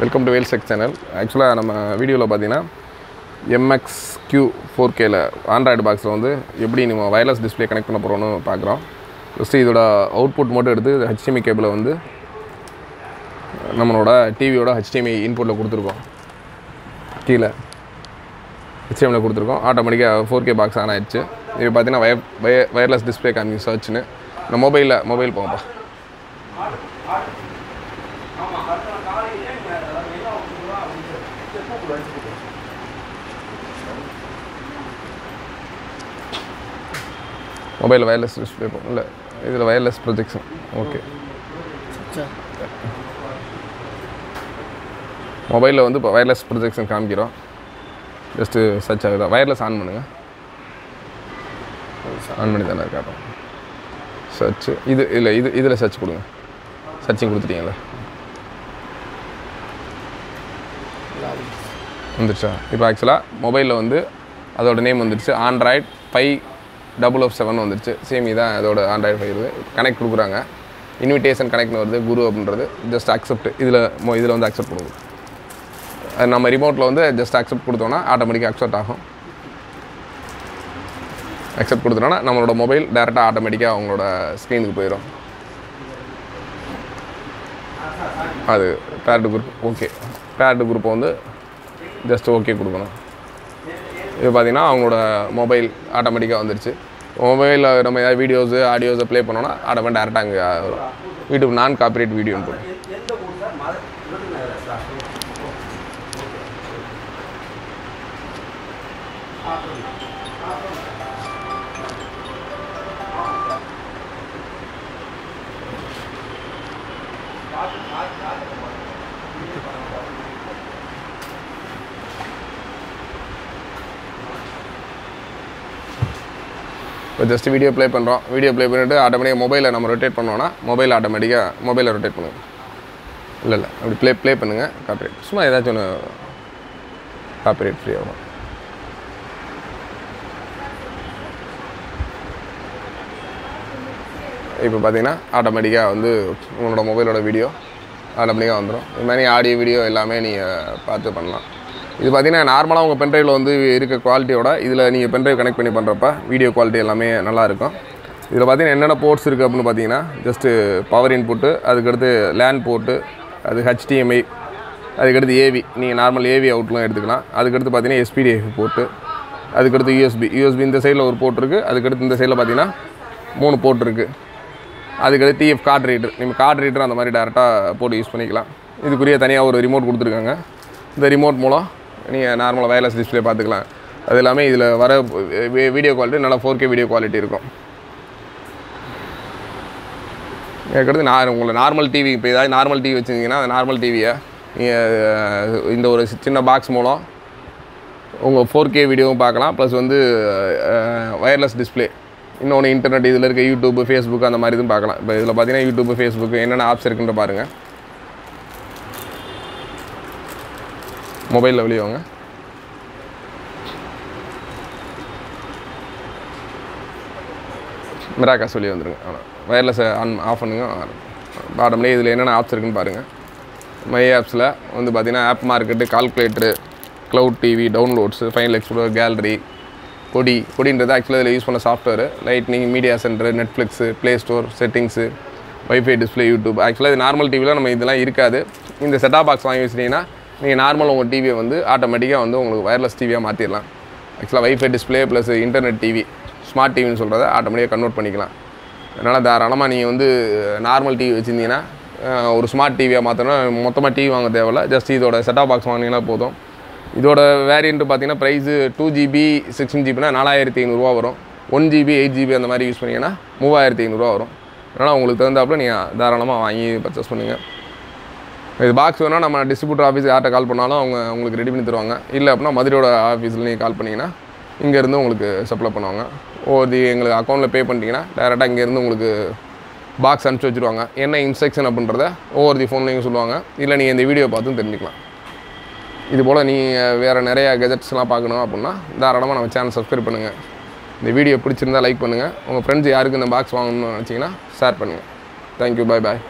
Welcome to வேல்செக் channel. ஆக்சுவலாக நம்ம வீடியோவில் பார்த்தீங்கன்னா MXQ 4Kல ஆண்ட்ராய்டு பாக்ஸில் வந்து எப்படி நம்ம வயர்லெஸ் டிஸ்பிளே கனெக்ட் பண்ண போகிறோன்னு பார்க்குறோம். ஃபஸ்ட்டு இதோட அவுட்புட் மட்டும் எடுத்து HDMI கேபிளை வந்து நம்மளோட டிவியோட HDMI இன்புட்டில் கொடுத்துருக்கோம், கீழே HDMIயில் கொடுத்துருக்கோம். ஆட்டோமேட்டிக்காக 4K பாக்ஸ் ஆன் ஆகிடுச்சு. இது பார்த்தீங்கன்னா வயர்லெஸ் டிஸ்பிளே காமி சர்ச்சுன்னு நம்ம மொபைல் போகப்பா. மொபைல் வயர்லெஸ் டிஸ்பிளே போகும் இல்லை, இதில் வயர்லெஸ் ப்ரொஜெக்ஷன். ஓகே, மொபைலில் வந்து இப்போ வயர்லெஸ் ப்ரொஜெக்ஷன் காமிக்கிறோம். ஜஸ்ட்டு சர்ச் ஆகுதா? வயர்லெஸ் ஆன் பண்ணுங்கள். ஆன் பண்ணி தானே இருக்கா? சர்ச்சு இது இல்லை, இதில் சர்ச் கொடுங்க. சர்ச்சிங் கொடுத்துட்டீங்களா? வந்துடுச்சா? இப்போ ஆக்சுவலாக மொபைலில் வந்து அதோட நேம் வந்துடுச்சு. ஆண்ட்ராய்ட் 507 வந்துடுச்சு. சேம் இதான் அதோட ஆண்ட்ராய்டு 5 வருது. கனெக்ட் கொடுக்குறாங்க, இன்விடேஷன் கனெக்ட்னு வருது, குரு அப்படின்றது. ஜஸ்ட் அக்செப்ட் இதில் வந்து அக்செப்ட் பண்ணுவோம். அது நம்ம ரிமோட்டில் வந்து ஜஸ்ட் அக்செப்ட் கொடுத்தோன்னா ஆட்டோமேட்டிக்காக அக்செப்ட் ஆகும். அக்செப்ட் கொடுத்தோன்னா நம்மளோட மொபைல் டேரெக்டாக ஆட்டோமேட்டிக்காக அவங்களோட ஸ்க்ரீனுக்கு போயிடும். அது பேரட் குரூப். ஓகே, பேரட் குரூப்பை வந்து ஜஸ்ட் ஓகே கொடுக்கணும். இது பார்த்திங்கன்னா அவங்களோட மொபைல் ஆட்டோமேட்டிக்காக வந்துடுச்சு. மொபைலில் நம்ம ஏதாவது வீடியோஸு ஆடியோஸை ப்ளே பண்ணோன்னா ஆட்டோமேட்டிக் டேரெக்டாக அங்கே யூடியூப் நான் காப்பிரைட் வீடியோன்னு போடும். இப்போ ஜஸ்ட்டு வீடியோ ப்ளே பண்ணுறோம். வீடியோ ப்ளே பண்ணிவிட்டு ஆட்டோமேட்டிக்காக மொபைலை நம்ம ரொட்டேட் பண்ணோன்னா மொபைலை ரொட்டேட் பண்ணுவோம். இல்லை அப்படி ப்ளே பண்ணுங்கள். காப்பிரைட் சும்மா ஏதாச்சும் ஒன்று காப்பிரைட் ஃப்ரீ ஆகும். இப்போ பார்த்தீங்கன்னா ஆட்டோமேட்டிக்காக வந்து உங்களோட மொபைலோட வீடியோ ஆட்டோமேட்டிக்காக வந்துடும். இது மாதிரி ஆடியோ வீடியோ எல்லாமே நீங்கள் பார்த்து பண்ணலாம். இது பார்த்திங்கன்னா நார்மலாக உங்கள் பென்ட்ரைவில் வந்து இருக்க குவாலிட்டியோட இதில் நீங்கள் பென்ட்ரைவ் கனெக்ட் பண்ணி பண்ணுறப்ப வீடியோ குவாலிட்டி எல்லாமே நல்லாயிருக்கும். இதில் பார்த்திங்கன்னா என்னென்ன போர்ட்ஸ் இருக்குது அப்படின்னு பார்த்தீங்கன்னா ஜஸ்ட்டு பவர் இன்புட்டு, அதுக்கடுத்து லேண்ட் போர்ட்டு, அது HDMI, அதுக்கடுத்து AV, நீங்கள் நார்மல் AV அவுட்லாம் எடுத்துக்கலாம். அதுக்கடுத்து பார்த்திங்கன்னா SPDIF போர்ட்டு, அதுக்கடுத்து USB இந்த சைடில் ஒரு போர்ட் இருக்குது. அதுக்கடுத்து இந்த சைடில் பார்த்திங்கன்னா 3 போர்ட் இருக்குது. அதுக்கடுத்து TF கார்ட் ரீடர், நீங்கள் கார்ட் ரீடர் அந்த மாதிரி டேரெக்டாக போட்டு யூஸ் பண்ணிக்கலாம். இதுக்குரிய தனியாக ஒரு ரிமோட் கொடுத்துருக்காங்க. இந்த ரிமோட் மூலம் நீங்கள் நார்மலாக வயர்லெஸ் டிஸ்பிளே பார்த்துக்கலாம். அது எல்லாமே இதில் வர வீடியோ குவாலிட்டி நல்லா 4K வீடியோ குவாலிட்டி இருக்கும். அதுக்கடுத்து உங்களை நார்மல் டிவி, இப்போ ஏதாவது நார்மல் டிவி வச்சுருந்தீங்கன்னா அந்த நார்மல் டிவியை நீங்கள் இந்த ஒரு சின்ன பாக்ஸ் மூலம் உங்கள் 4K வீடியோவும் பார்க்கலாம். ப்ளஸ் வந்து வயர்லெஸ் டிஸ்பிளே, இன்னொன்று இன்டர்நெட், இதில் இருக்க யூடியூப், ஃபேஸ்புக் அந்த மாதிரி இதுவும் பார்க்கலாம். இப்போ இதில் பார்த்தீங்கன்னா யூடியூப், ஃபேஸ்புக் என்னென்ன ஆப்ஸ் இருக்குன்ற பாருங்கள். மொபைலில் வெளியே வாங்க. மிராக்காஸ் வெளியே வந்துடுங்க. ஆனால் வயர்லெஸை ஆஃப் பண்ணுங்க. ஆட்டோமேட்டிக்காக இதில் என்னென்ன ஆப்ஸ் இருக்குன்னு பாருங்கள். மை ஆப்ஸில் வந்து பார்த்திங்கன்னா app market, calculator, cloud TV, downloads, final explore, gallery, கொடின்றது ஆக்சுவலாக இதில் யூஸ் பண்ண software, lightning, media centre, Netflix, play store, settings, wifi display, YouTube. ஆக்சுவலாக இது நார்மல் டிவியில் நம்ம இதெல்லாம் இருக்காது. இந்த செட்டாப் பாக்ஸ் வாங்கி வச்சிட்டிங்கன்னா நீங்கள் நார்மலாக உங்கள் டிவியை வந்து ஆட்டோமேட்டிக்காக வந்து உங்களுக்கு வயர்லெஸ் டிவியாக மாற்றிடலாம். ஆக்சுவலாக wifi display plus internet TV, smart டிவின்னு சொல்கிறத ஆட்டோமேட்டிக்காக கன்வெர்ட் பண்ணிக்கலாம். அதனால் தாராளமாக நீங்கள் வந்து நார்மல் டிவி வச்சுருந்தீங்கன்னா ஒரு ஸ்மார்ட் டிவியாக மாற்றினா மொத்தமாக டிவி வாங்க தேவையில்ல. ஜஸ்ட் இதோட செட்டாப் பாக்ஸ் வாங்கினீங்கன்னா போதும். இதோட வேரியன்ட்டு பார்த்தீங்கன்னா ப்ரைஸு 2GB 16GBனா 4500 வரும். 1GB 8GB அந்த மாதிரி யூஸ் பண்ணிங்கன்னா 3500 வரும். அதனால் உங்களுக்கு தகுந்தாப்பில் நீங்கள் தாராளமாக வாங்கி பர்ச்சேஸ் பண்ணுங்கள். இது பாக்ஸ் வேணால் நம்ம டிஸ்ட்ரிபியூட்டர் ஆஃபீஸ் யார்கிட்ட கால் பண்ணாலும் அவங்க உங்களுக்கு ரெடி பண்ணி தருவாங்க. இல்லை அப்படின்னா மதுரையோட ஆஃபீஸில் நீங்கள் கால் பண்ணிங்கன்னா இங்கேருந்து உங்களுக்கு சப்ளை பண்ணுவாங்க. ஒரு எங்களுக்கு அக்கௌண்ட்டில் பே பண்ணிட்டீங்கன்னா டேரெக்டாக இங்கேருந்து உங்களுக்கு பாக்ஸ் அனுப்பிச்சி வச்சுருவாங்க. என்ன இன்ஸ்ட்ரக்ஷன் அப்படின்றத ஒவ்வொரு ஃபோன்லேயும் சொல்லுவாங்க. இல்லை நீங்கள் இந்த வீடியோ பார்த்தும் தெரிஞ்சுக்கலாம். இதுபோல் நீங்கள் வேறு நிறையா கெஜெட்ஸ்லாம் பார்க்கணும் அப்படின்னா தாராளமாக நம்ம சேனல் சப்ஸ்கிரைப் பண்ணுங்கள். இந்த வீடியோ பிடிச்சிருந்தால் லைக் பண்ணுங்கள். உங்கள் ஃப்ரெண்ட்ஸ் யாருக்கு இந்த பாக்ஸ் வாங்கணும்னு நினச்சிங்கன்னா ஷேர் பண்ணுங்கள். தேங்க்யூ, பாய் பாய்.